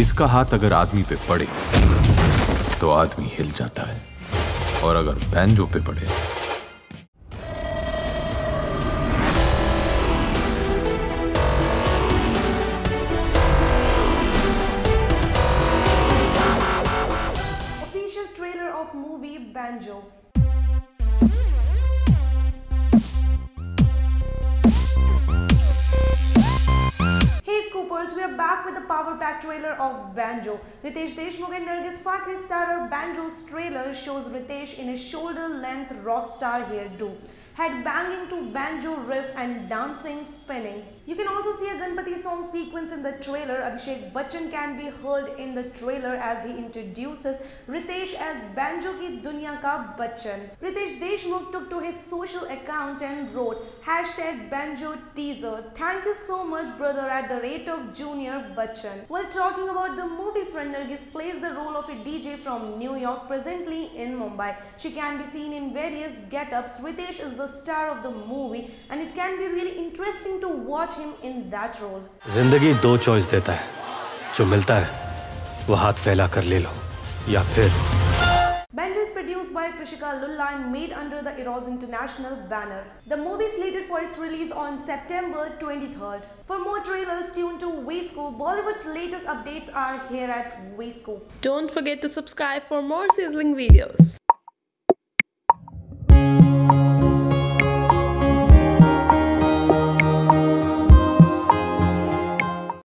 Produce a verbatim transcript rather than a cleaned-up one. इसका हाथ अगर आदमी पे पड़े तो आदमी हिल जाता है, और अगर बैंजो पे पड़े of Banjo. Riteish Deshmukh and Nargis Fakhri star Banjo's trailer shows Riteish in a shoulder-length rock star hairdo, headbanging to banjo riff and dancing, spinning. You can also see a Ganpati song sequence in the trailer. Abhishek Bachchan can be heard in the trailer as he introduces Riteish as Banjo ki Dunya ka Bachchan. Riteish Deshmukh took to his social account and wrote hashtag Banjo teaser. Thank you so much, brother, at the rate of Junior Bachchan. While talking about the movie, friend, Nargis plays the role of a D J from New York, presently in Mumbai. She can be seen in various get-ups. Riteish is the star of the movie, and it can be really interesting to watch him in that role. जिंदगी दो choice देता है, जो मिलता है वो हाथ फैला कर ले लो, या फिर Banjo is produced by Krishika Lulla and made under the Eros International banner. The movie is slated for its release on September twenty-third. For more trailers, tune to VScoop. Bollywood's latest updates are here at VScoop. Don't forget to subscribe for more sizzling videos.